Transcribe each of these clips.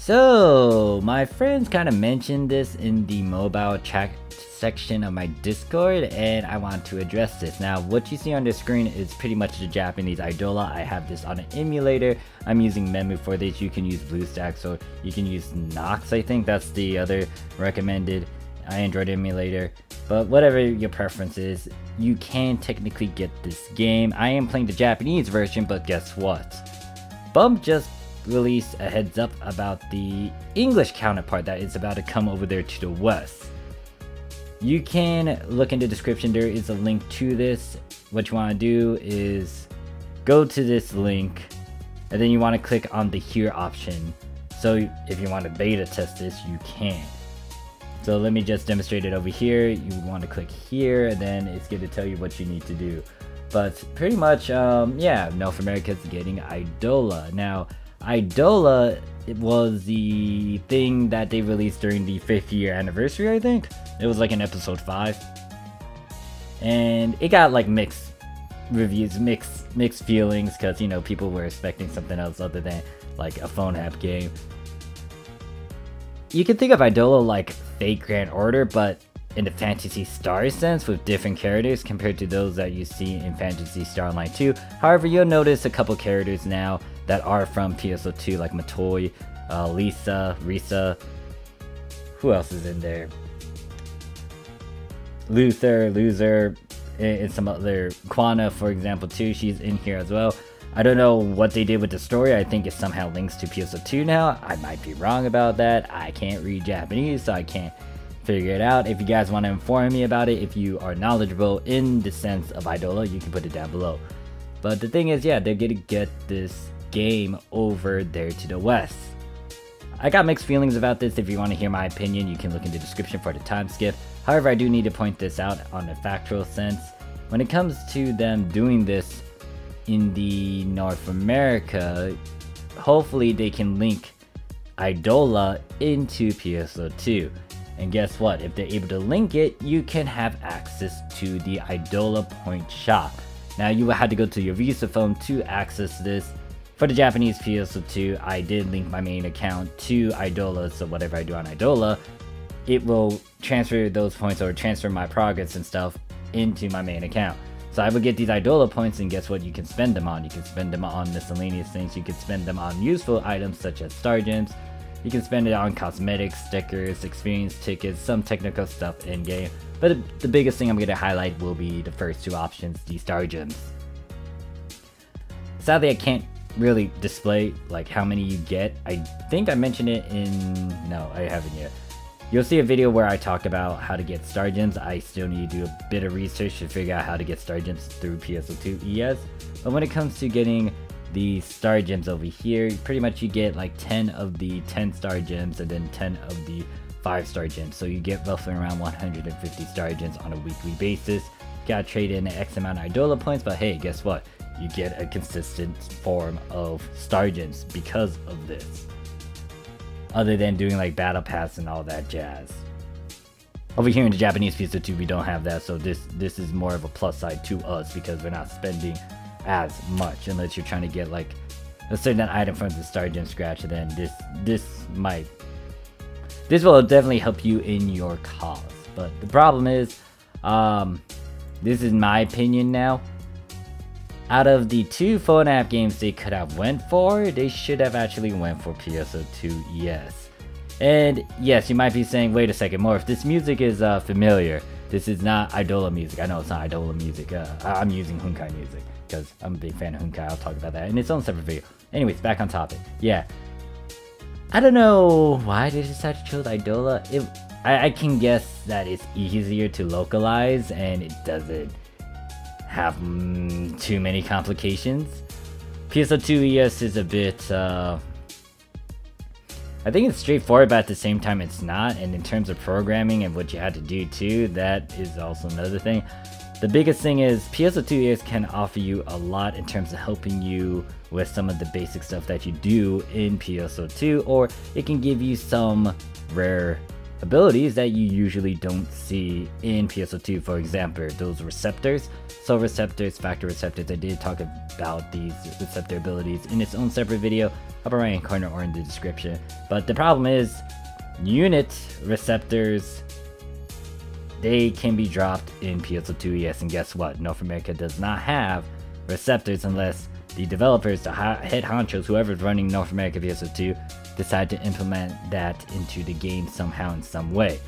So my friends kind of mentioned this in the mobile chat section of my Discord, and I want to address this. Now what you see on the screen is pretty much the Japanese Idola. I have this on an emulator. I'm using Memu for this. You can use BlueStacks or you can use Nox, I think that's the other recommended Android emulator, but whatever your preference is, you can technically get this game. I am playing the Japanese version, but guess what? Bump just released a heads up about the English counterpart that is about to come over there to the West. You can look in the description, there is a link to this. What you want to do is go to this link and then you want to click on the here option. So if you want to beta test this, you can. So let me just demonstrate it over here. You want to click here and then it's going to tell you what you need to do. But pretty much, yeah, North America is getting Idola. Now Idola, it was the thing that they released during the 5th year anniversary, I think. It was like in episode 5. And it got like mixed reviews, mixed feelings, because, you know, people were expecting something else other than like a phone app game. You can think of Idola like Fate Grand Order, but in the Phantasy Star sense, with different characters compared to those that you see in Phantasy Star Online 2. However, you'll notice a couple characters now that are from PSO2, like Matoi, Lisa, Risa. Who else is in there? Luther, Loser, and some other. Quana, for example, too, she's in here as well. I don't know what they did with the story. I think it somehow links to PSO2 now. I might be wrong about that. I can't read Japanese, so I can't figure it out. If you guys want to inform me about it, if you are knowledgeable in the sense of Idola, you can put it down below. But the thing is, yeah, they're gonna get this game over there to the West. I got mixed feelings about this. If you want to hear my opinion, you can look in the description for the time skip. However, I do need to point this out on a factual sense. When it comes to them doing this in the North America, hopefully they can link Idola into PSO2. And guess what? If they're able to link it, you can have access to the Idola Point Shop. Now you will have to go to your Visa phone to access this. For the Japanese PSO2, I did link my main account to Idola, so whatever I do on Idola, it will transfer those points or transfer my progress and stuff into my main account. So I would get these Idola points, and guess what you can spend them on? You can spend them on miscellaneous things, you can spend them on useful items such as star gems, you can spend it on cosmetics, stickers, experience tickets, some technical stuff in game. But the biggest thing I'm going to highlight will be the first two options, the star gems. Sadly, I can't really display like how many you get. I think I mentioned it in... no, I haven't yet. You'll see a video where I talk about how to get star gems. I still need to do a bit of research to figure out how to get star gems through PSO2 ES. But when it comes to getting the star gems over here, pretty much you get like 10 of the 10 star gems and then 10 of the 5 star gems. So you get roughly around 150 star gems on a weekly basis. Gotta trade in X amount of Idola points, but hey, guess what? You get a consistent form of star gems because of this, other than doing like battle pass and all that jazz. Over here in the Japanese PSO2, we don't have that, so this is more of a plus side to us because we're not spending as much, unless you're trying to get like a certain item from the star gem scratch. Then this will definitely help you in your cause. But the problem is, this is my opinion now. Out of the 2 phone app games they could have went for, they should have actually went for PSO2 ES. And yes, you might be saying, wait a second, Morph, this music is familiar. This is not Idola music. I know it's not Idola music. I'm using Honkai music because I'm a big fan of Honkai. I'll talk about that in its own separate video. Anyways, back on topic. Yeah, I don't know why they decided to choose Idola. I can guess that it's easier to localize and it doesn't have too many complications. PSO2 ES is a bit, I think it's straightforward, but at the same time it's not. And in terms of programming and what you had to do too, that is also another thing. The biggest thing is PSO2 ES can offer you a lot in terms of helping you with some of the basic stuff that you do in PSO2, or it can give you some rare abilities that you usually don't see in PSO2, for example, those receptors. Soul receptors, factor receptors, I did talk about these receptor abilities in its own separate video, upper right hand corner or in the description. But the problem is, unit receptors, they can be dropped in PSO2 ES, and guess what? North America does not have receptors unless the developers, the head honchos, whoever's running North America PSO2, decide to implement that into the game somehow in some way.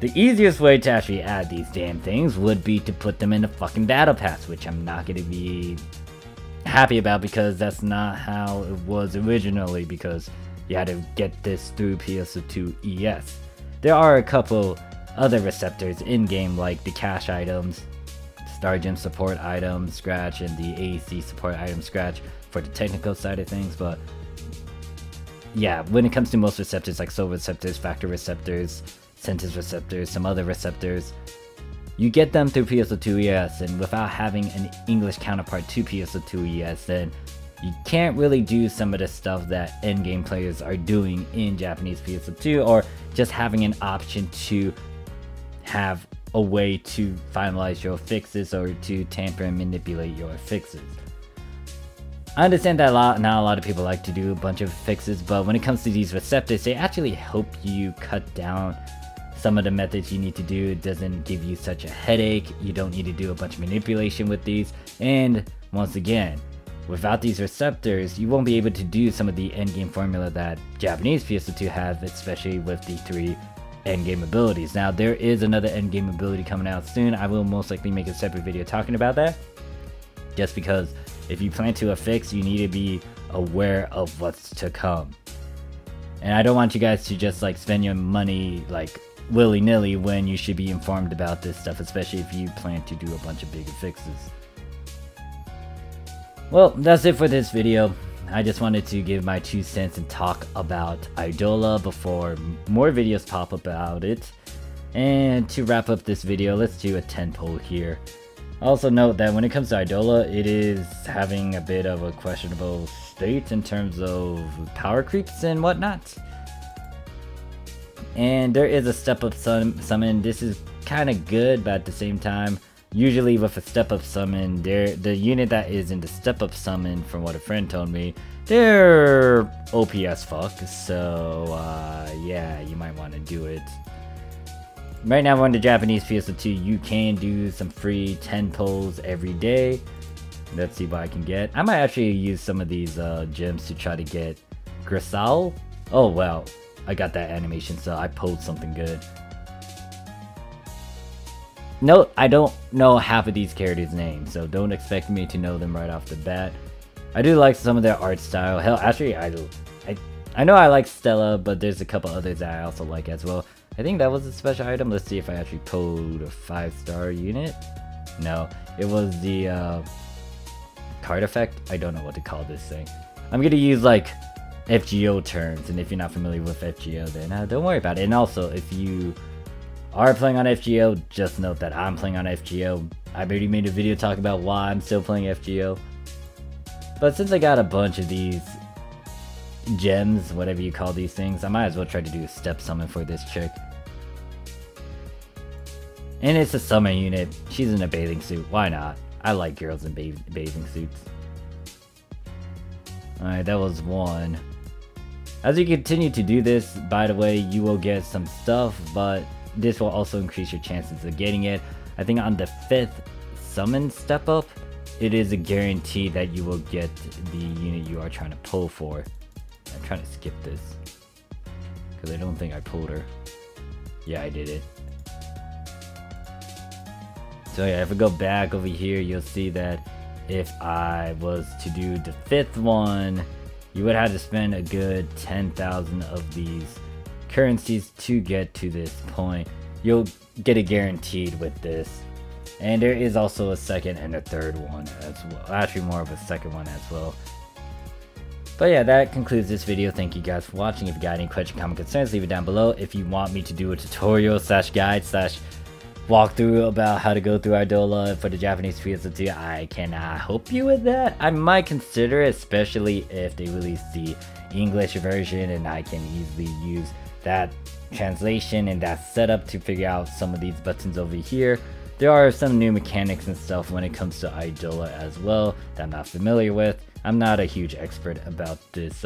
The easiest way to actually add these damn things would be to put them in a fucking battle pass, which I'm not gonna be happy about because that's not how it was originally, because you had to get this through PSO2 ES. There are a couple other receptors in-game, like the cash items, Star Gym support item scratch, and the AEC support item scratch for the technical side of things, but yeah, when it comes to most receptors like soul receptors, factor receptors, sentence receptors, some other receptors, you get them through PSO2 ES, and without having an English counterpart to PSO2 ES, then you can't really do some of the stuff that endgame players are doing in Japanese PSO2, or just having an option to have a way to finalize your fixes or to tamper and manipulate your fixes. I understand that not a lot of people like to do a bunch of fixes, but when it comes to these receptors, they actually help you cut down some of the methods you need to do. It doesn't give you such a headache, you don't need to do a bunch of manipulation with these, and once again, without these receptors, you won't be able to do some of the endgame formula that Japanese PSO2 have, especially with the three endgame abilities. Now, there is another endgame ability coming out soon. I will most likely make a separate video talking about that, just because if you plan to affix, you need to be aware of what's to come. And I don't want you guys to just like spend your money like willy-nilly when you should be informed about this stuff, especially if you plan to do a bunch of big affixes. Well, that's it for this video. I just wanted to give my 2 cents and talk about Idola before more videos pop up about it. And to wrap up this video, let's do a 10 poll here. Also note that when it comes to Idola, it is having a bit of a questionable state in terms of power creeps and whatnot. And there is a step up summon. This is kind of good, but at the same time, usually with a step up summon, the unit that is in the step up summon, from what a friend told me, they're OP as fuck, so yeah, you might want to do it. Right now on the Japanese PSO2, you can do some free 10 pulls every day. Let's see what I can get. I might actually use some of these gems to try to get Grisaile. Oh well, I got that animation, so I pulled something good. Note, I don't know half of these characters' names, so don't expect me to know them right off the bat. I do like some of their art style. Hell, actually, I know I like Stella, but there's a couple others that I also like as well. I think that was a special item. Let's see if I actually pulled a 5-star unit. No, it was the card effect. I don't know what to call this thing. I'm gonna use like FGO terms, and if you're not familiar with FGO, then don't worry about it. And also, if you are playing on FGO, just note that I'm playing on FGO. I already made a video talking about why I'm still playing FGO. But since I got a bunch of these gems, whatever you call these things, I might as well try to do a step summon for this chick. And it's a summon unit. She's in a bathing suit. Why not? I like girls in bathing suits. Alright, that was one. As you continue to do this, by the way, you will get some stuff, but this will also increase your chances of getting it. I think on the 5th summon step up, it is a guarantee that you will get the unit you are trying to pull for. I'm trying to skip this because I don't think I pulled her. Yeah, I did it. So yeah, if we go back over here, you'll see that if I was to do the 5th one, you would have to spend a good 10,000 of these currencies to get to this point. You'll get it guaranteed with this, and there is also a 2nd and a 3rd one as well, actually more of a 2nd one as well. But yeah, that concludes this video. Thank you guys for watching. If you got any question, comment, concerns, leave it down below. If you want me to do a tutorial slash guide slash walkthrough about how to go through Idola for the Japanese PSO2, I cannot help you with that. I might consider it, especially if they release the English version and I can easily use that translation and that setup to figure out some of these buttons over here. There are some new mechanics and stuff when it comes to Idola as well that I'm not familiar with. I'm not a huge expert about this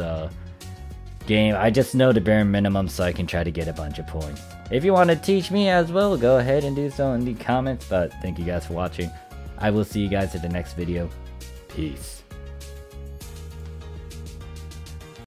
game. I just know the bare minimum so I can try to get a bunch of points. If you want to teach me as well, go ahead and do so in the comments. But thank you guys for watching. I will see you guys in the next video. Peace.